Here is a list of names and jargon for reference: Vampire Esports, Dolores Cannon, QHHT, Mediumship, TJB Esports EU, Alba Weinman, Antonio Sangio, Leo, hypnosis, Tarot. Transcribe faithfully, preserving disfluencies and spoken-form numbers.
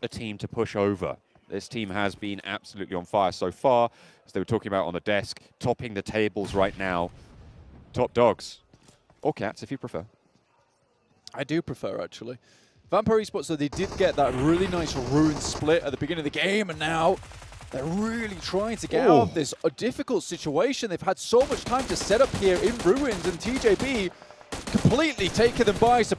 not a team to push over. This team has been absolutely on fire so far, as they were talking about on the desk, topping the tables right now. Top dogs. Or cats, if you prefer. I do prefer, actually. Vampire Esports, though, they did get that really nice rune split at the beginning of the game, and now they're really trying to get Ooh. out of this a difficult situation. They've had so much time to set up here in Ruins, and T J B completely taken them by surprise.